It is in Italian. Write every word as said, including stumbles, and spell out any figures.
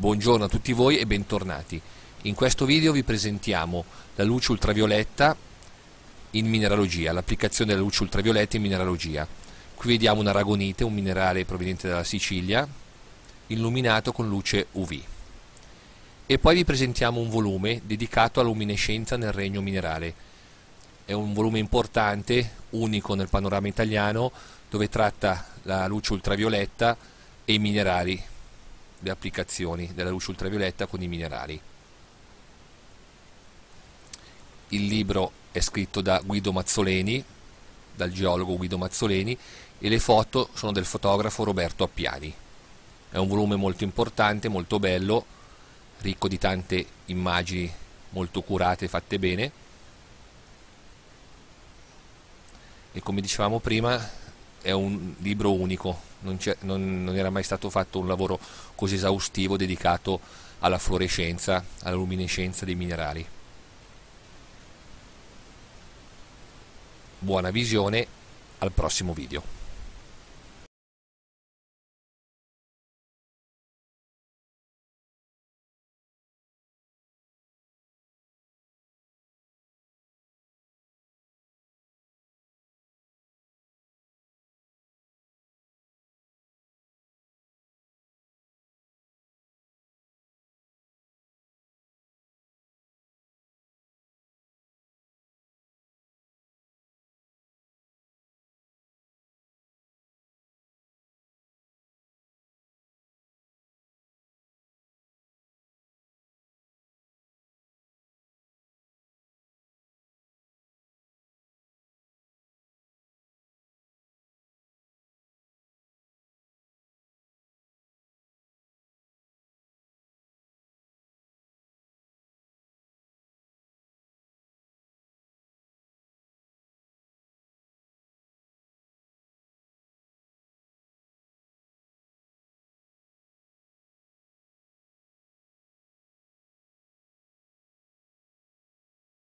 Buongiorno a tutti voi e bentornati. In questo video vi presentiamo la luce ultravioletta in mineralogia, l'applicazione della luce ultravioletta in mineralogia. Qui vediamo un aragonite, un minerale proveniente dalla Sicilia, illuminato con luce U V. E poi vi presentiamo un volume dedicato alla luminescenza nel regno minerale. È un volume importante, unico nel panorama italiano, dove tratta la luce ultravioletta e i minerali. Le applicazioni della luce ultravioletta con i minerali. Il libro è scritto da Guido Mazzoleni, dal geologo Guido Mazzoleni, e le foto sono del fotografo Roberto Appiani. È un volume molto importante, molto bello, ricco di tante immagini molto curate e fatte bene. E come dicevamo prima, è un libro unico, non, non, non era mai stato fatto un lavoro così esaustivo dedicato alla fluorescenza, alla luminescenza dei minerali. Buona visione, al prossimo video.